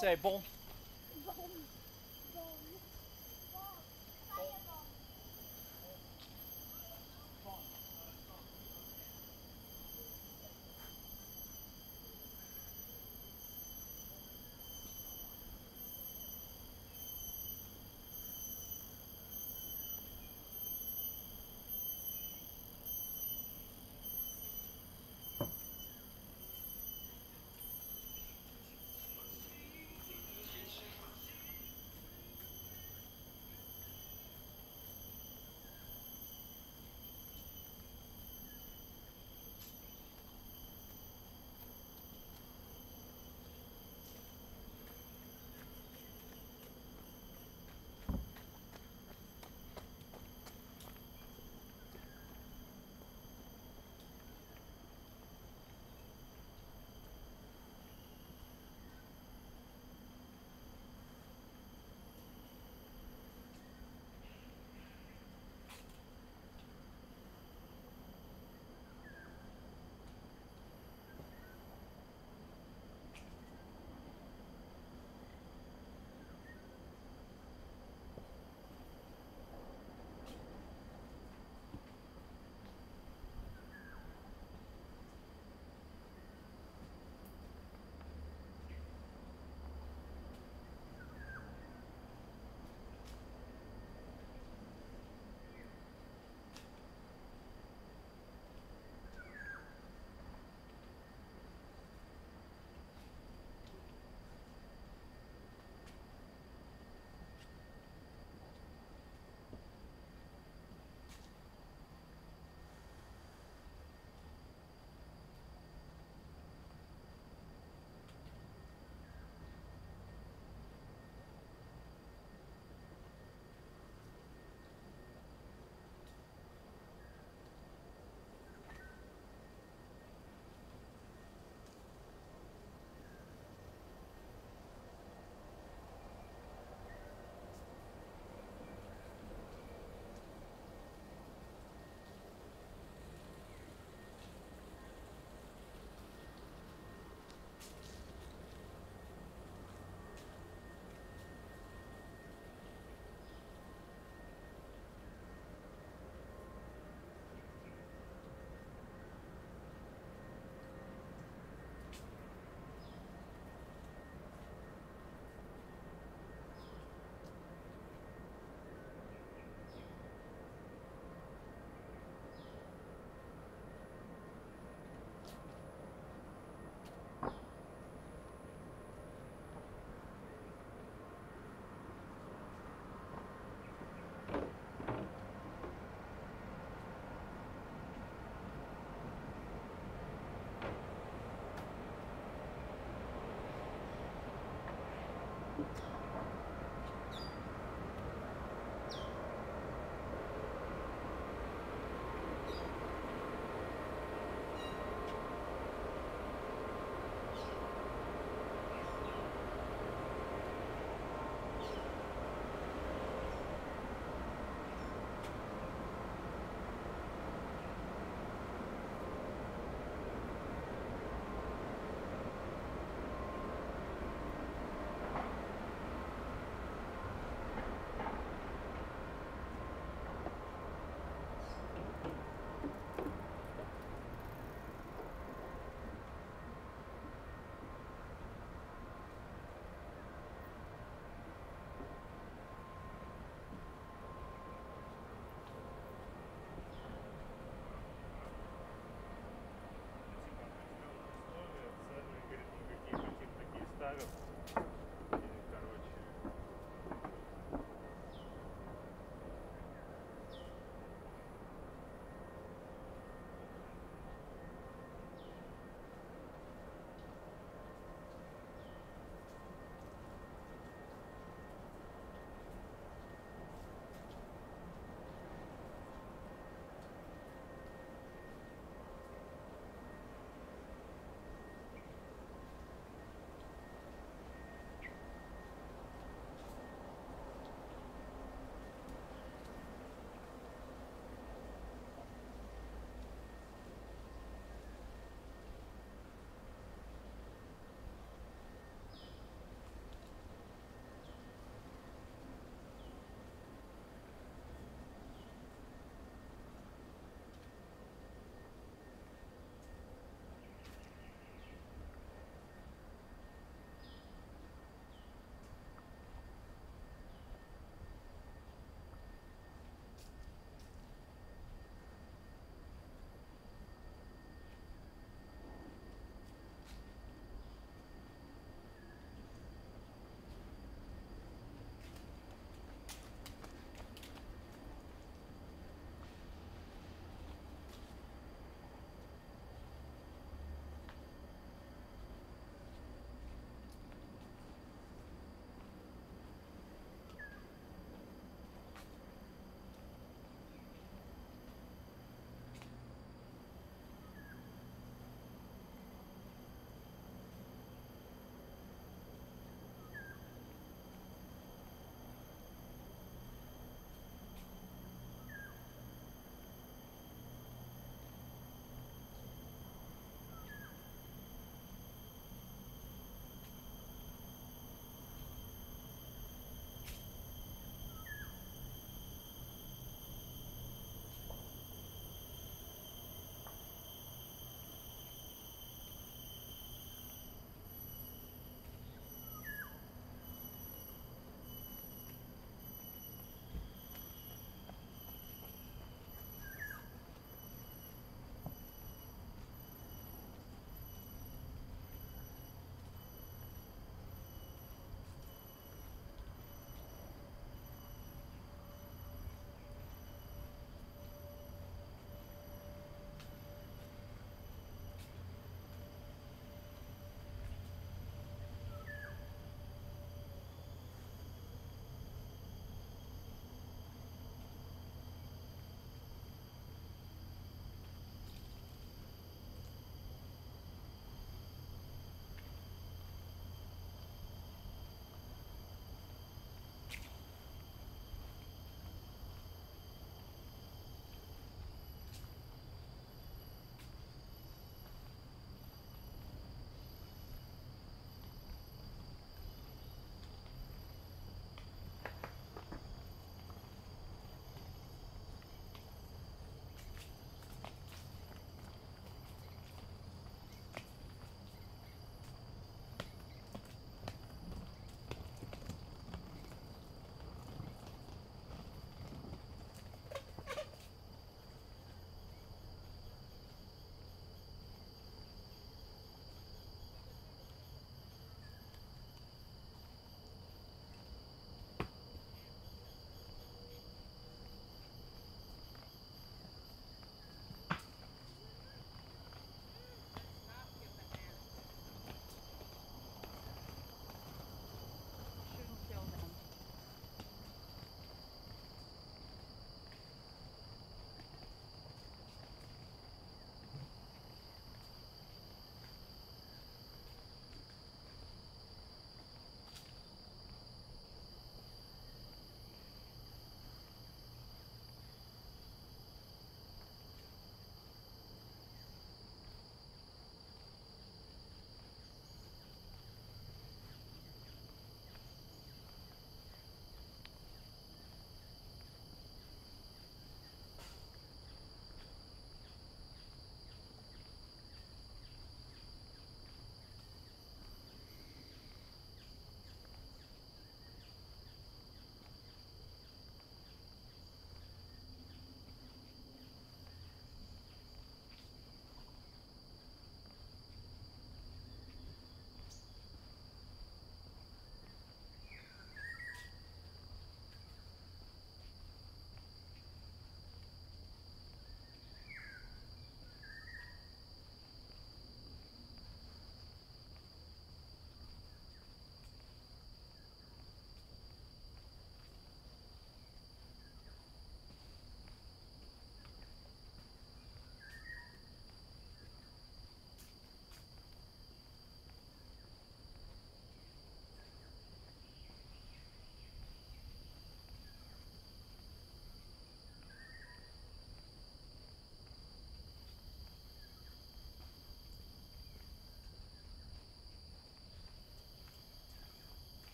disabled.